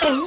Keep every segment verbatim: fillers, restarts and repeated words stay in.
Whoa! Oh,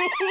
Whoa!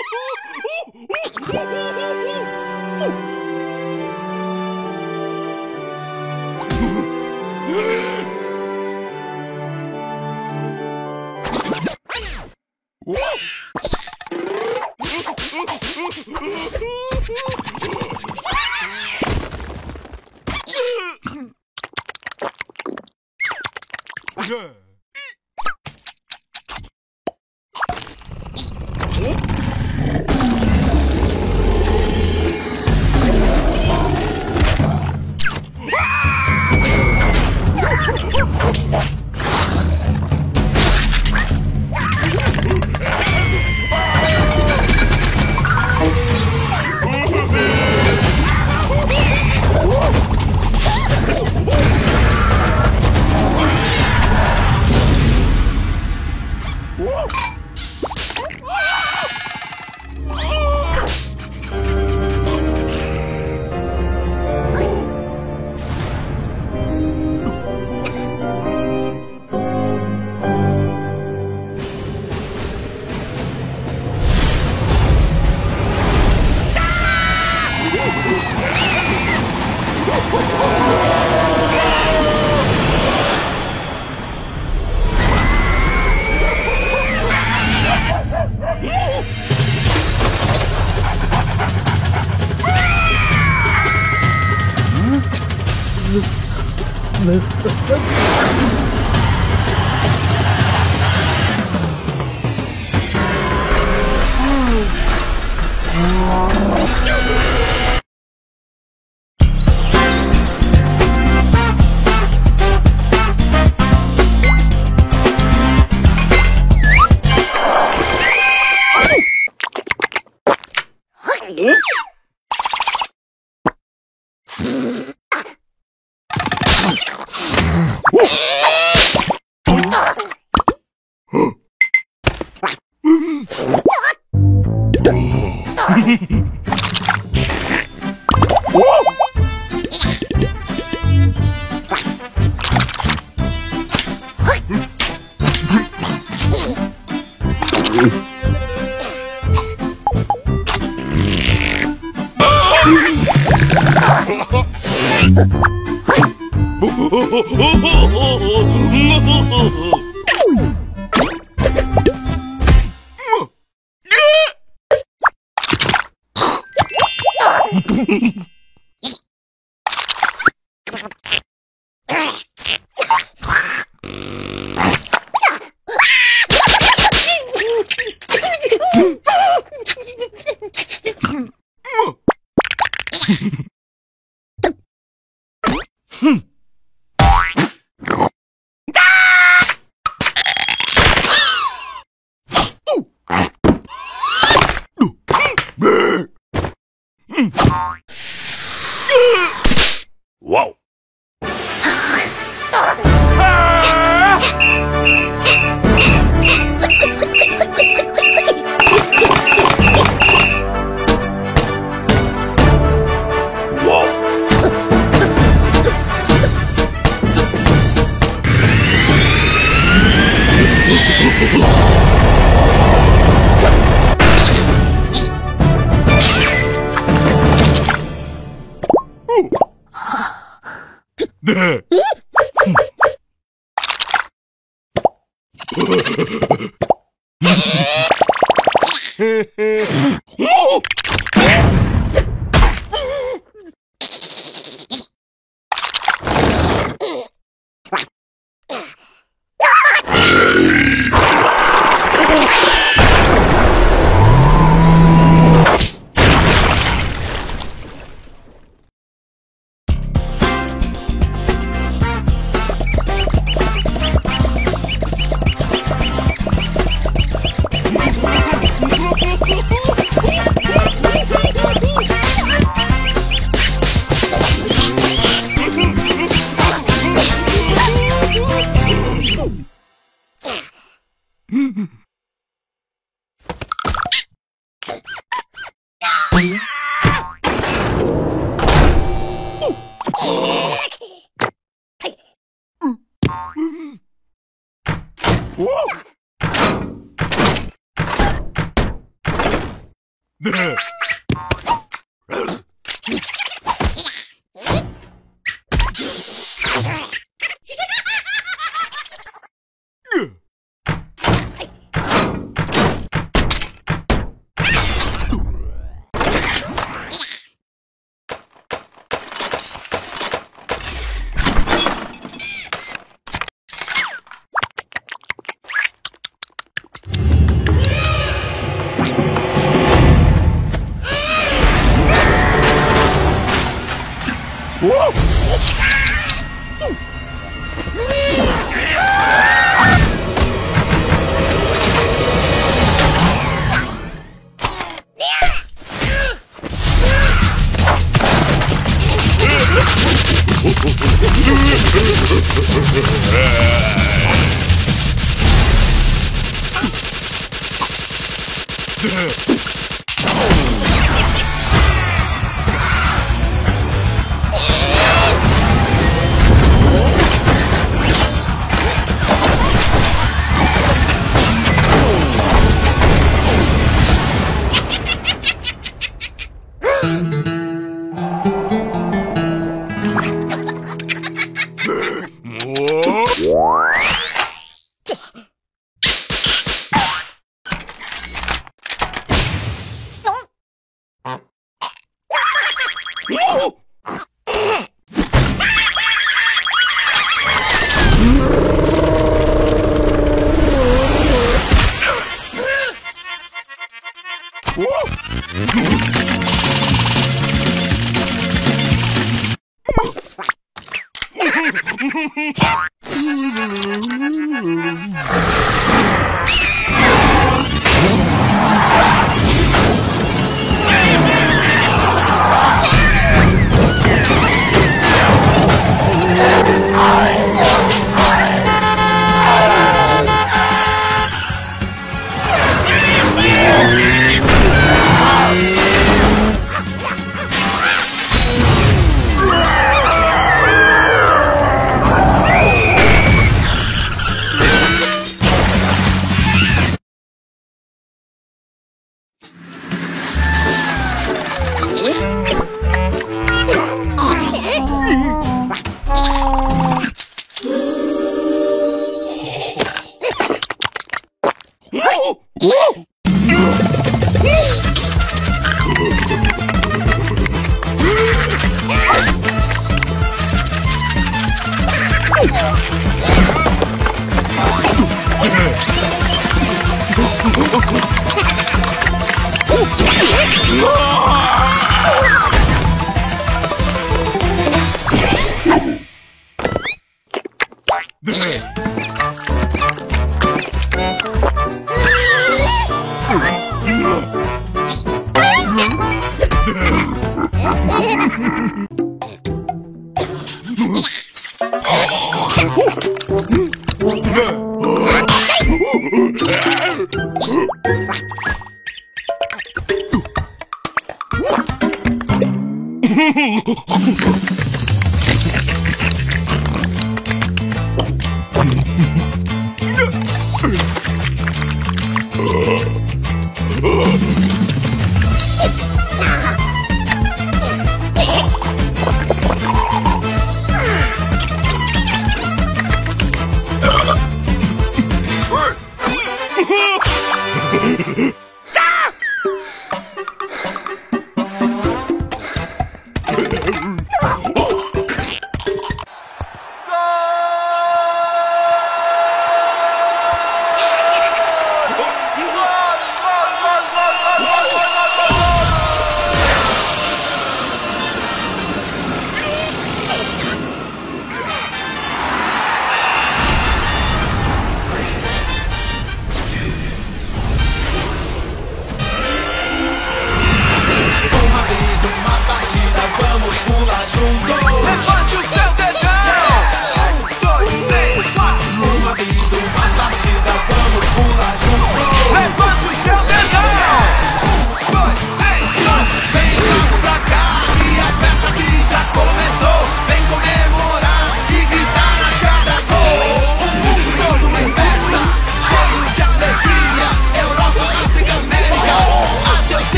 Oh!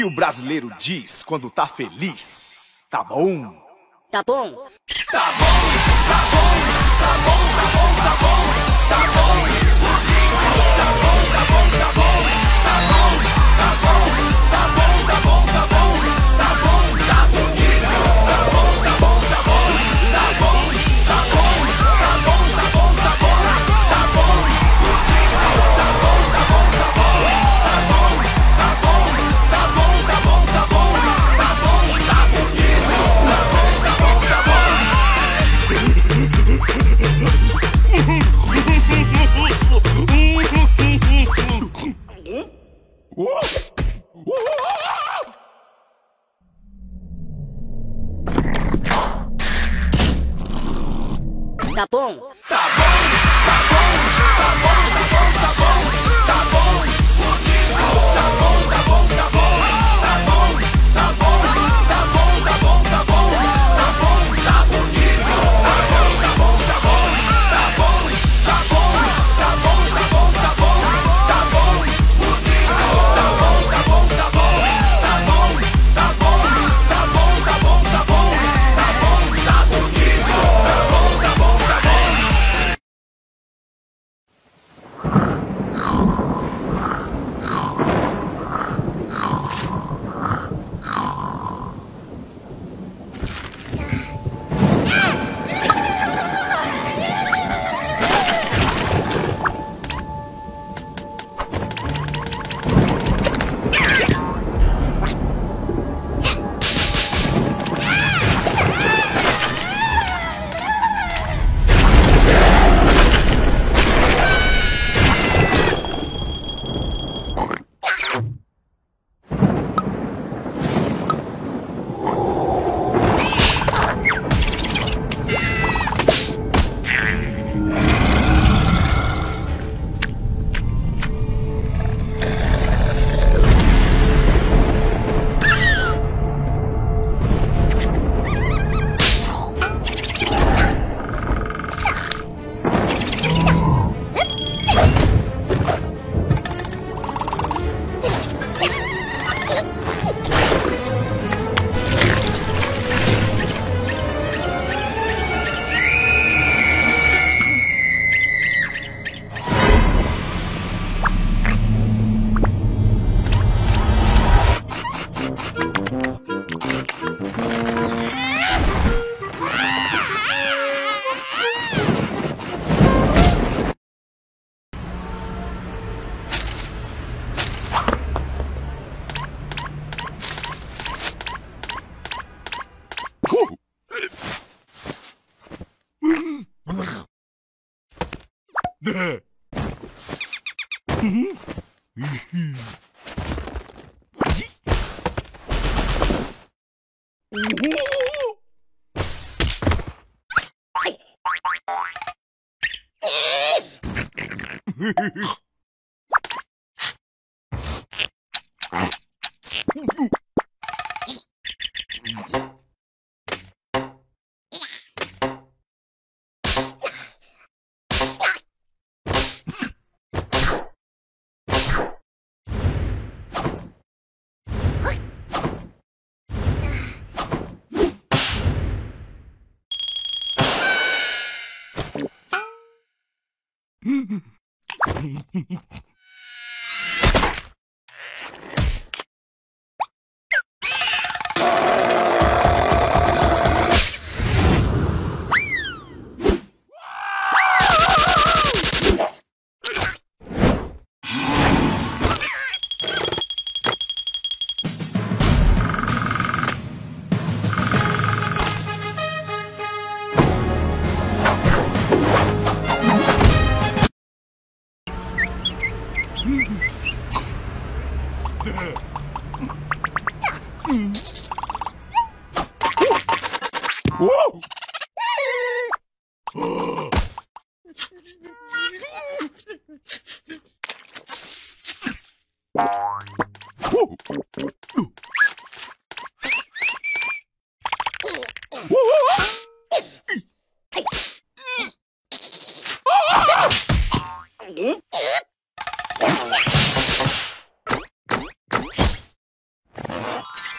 que o brasileiro diz quando tá feliz? Tá bom? Tá bom? Tá bom, tá bom, tá bom, tá bom, tá bom, tá bom, tá bom, tá bom, tá bom, tá bom, tá bom, tá bom, tá bom, tá bom, tá bom, tá bonito, tá bom, tá bom, tá bom, tá bom, tá bom, tá bom, tá bom, tá bom, tá bom, tá bom, tá bom, tá bom. Tá bom? Tá bom!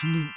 new.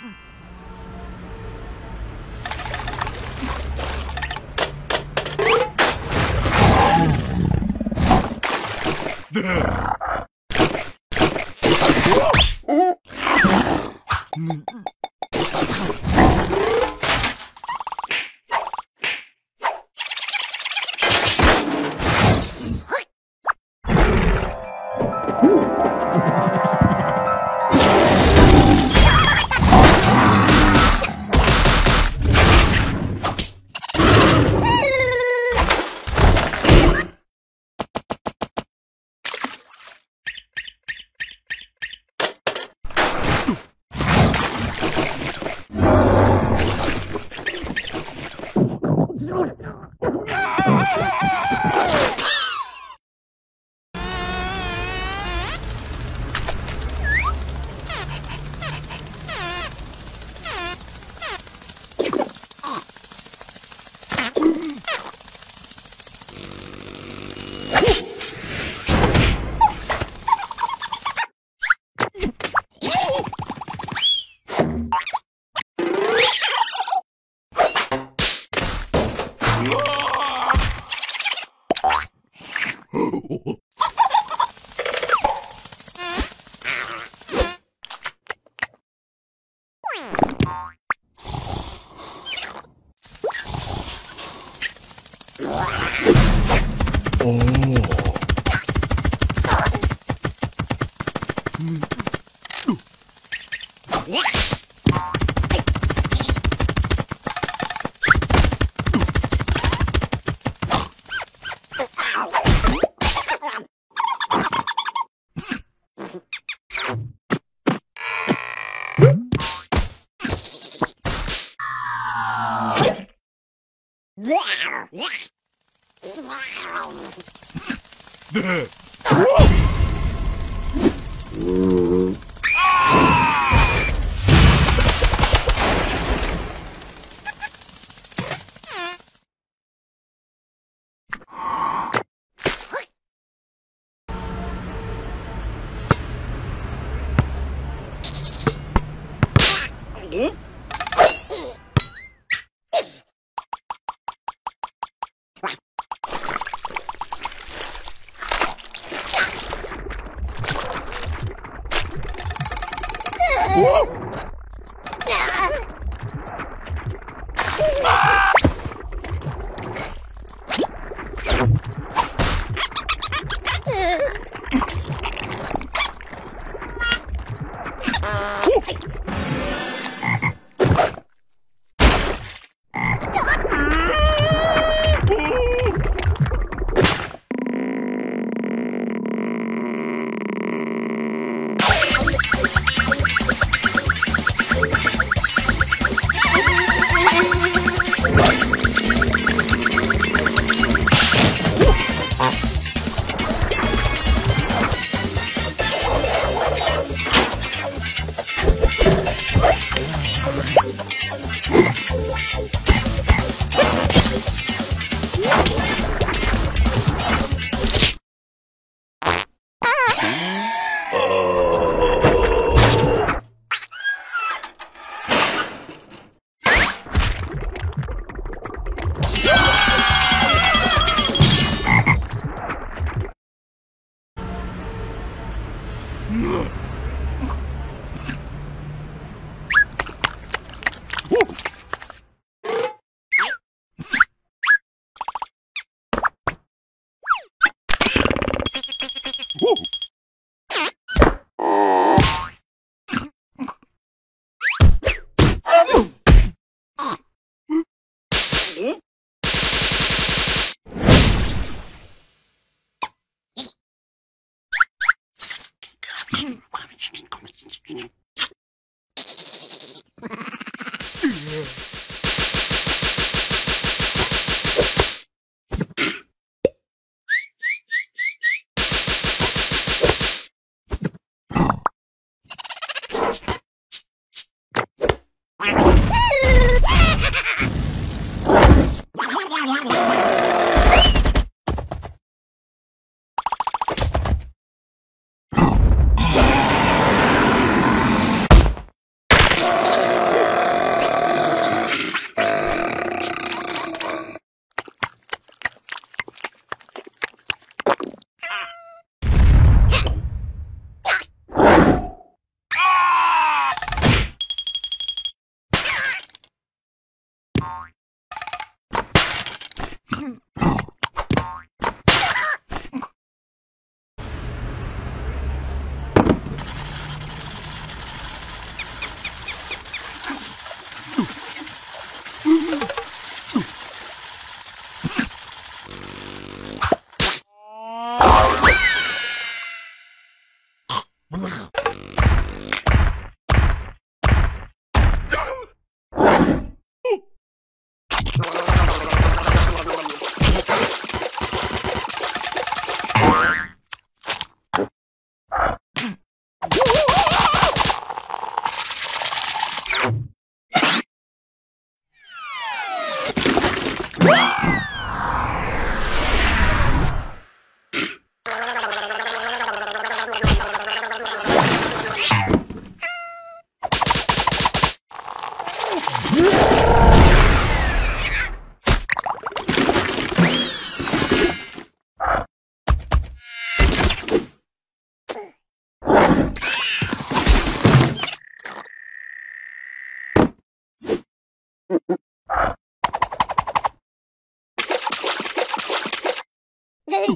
Hey!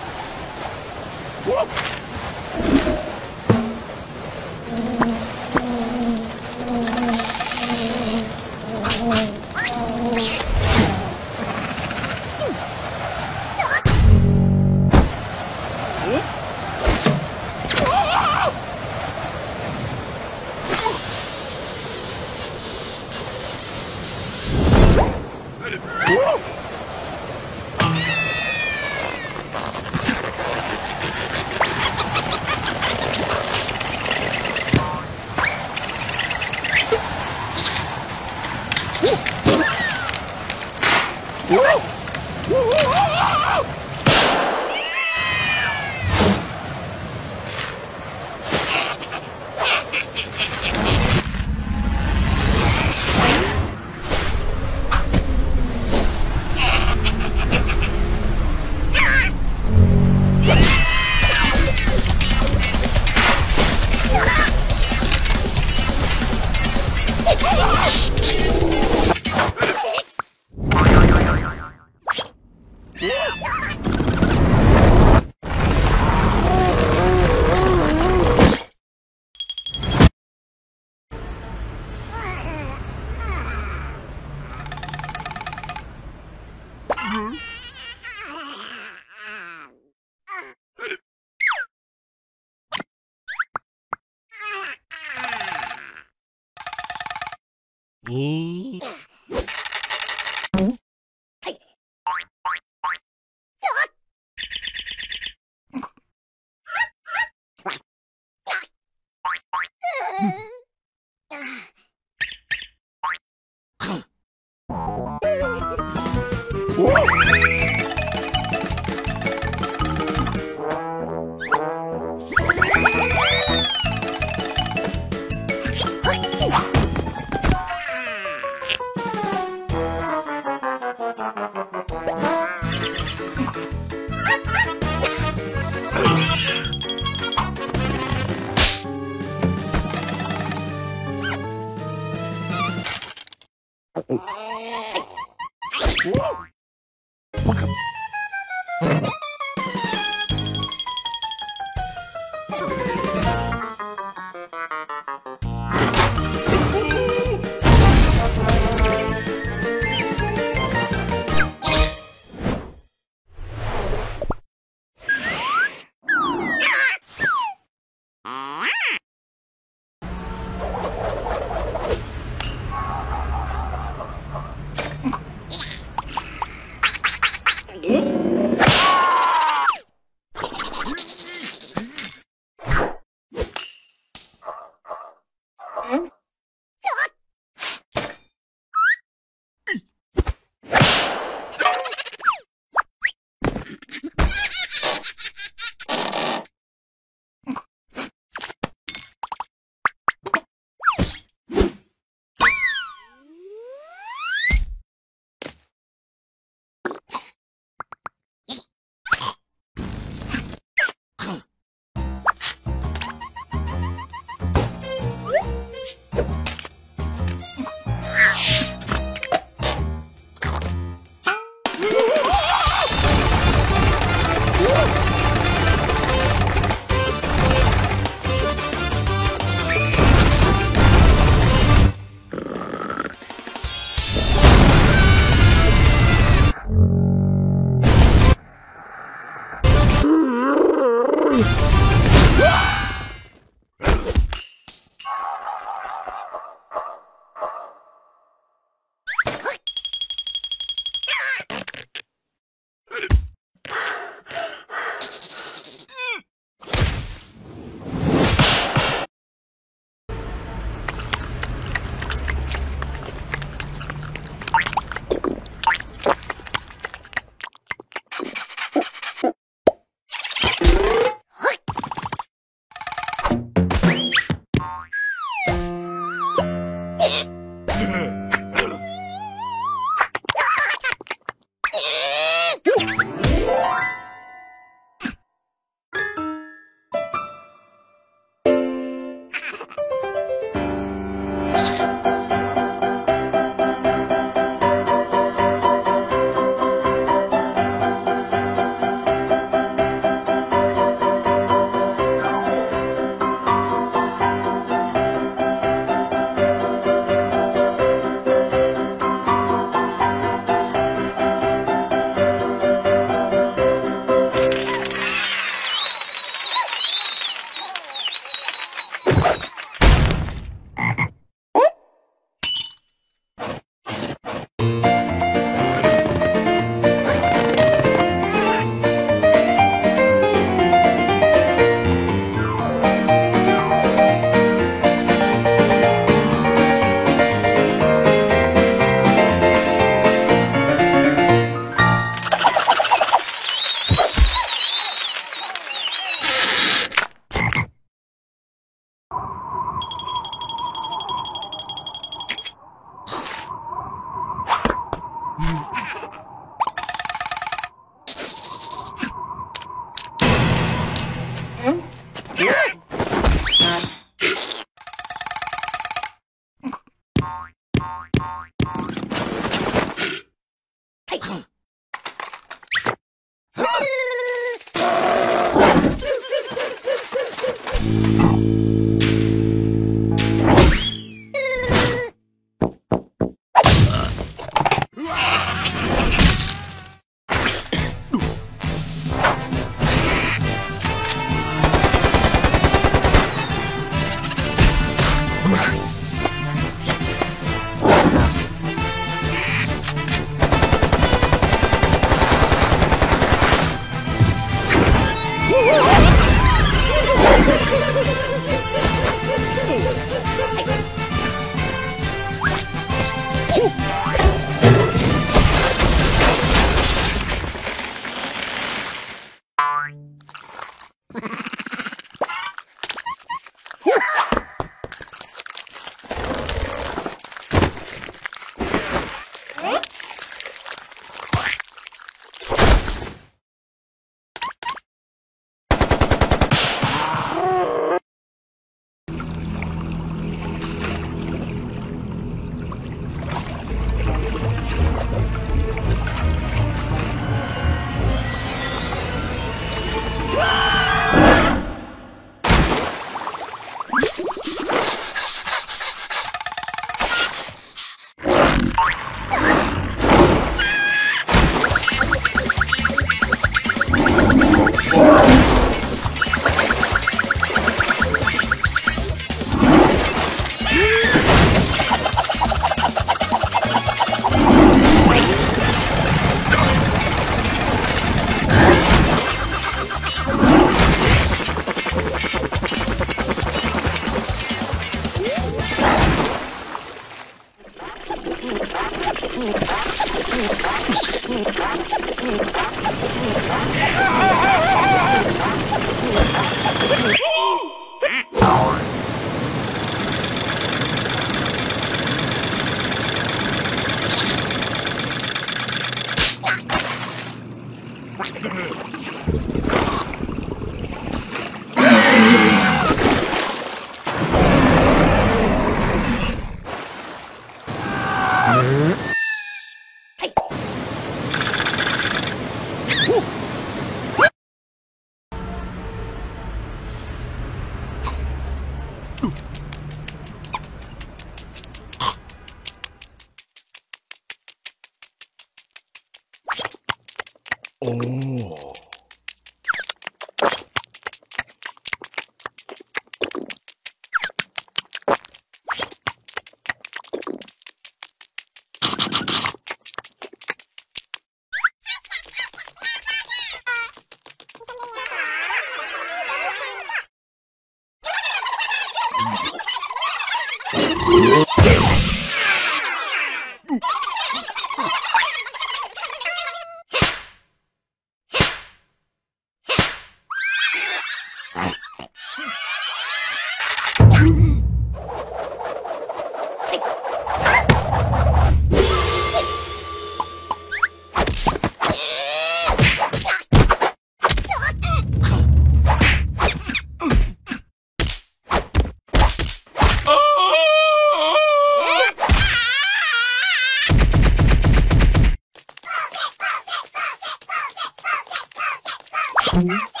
Yeah.